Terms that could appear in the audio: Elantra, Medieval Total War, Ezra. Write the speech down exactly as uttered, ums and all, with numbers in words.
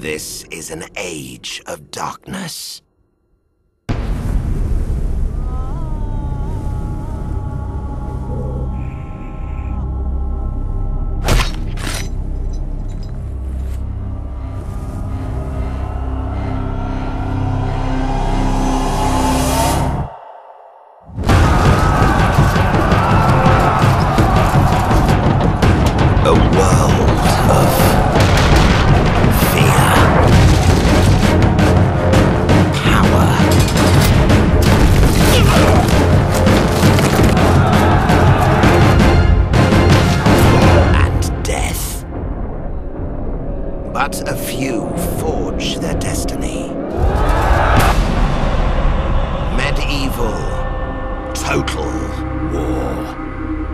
This is an age of darkness. But a few forge their destiny. Medieval Total War.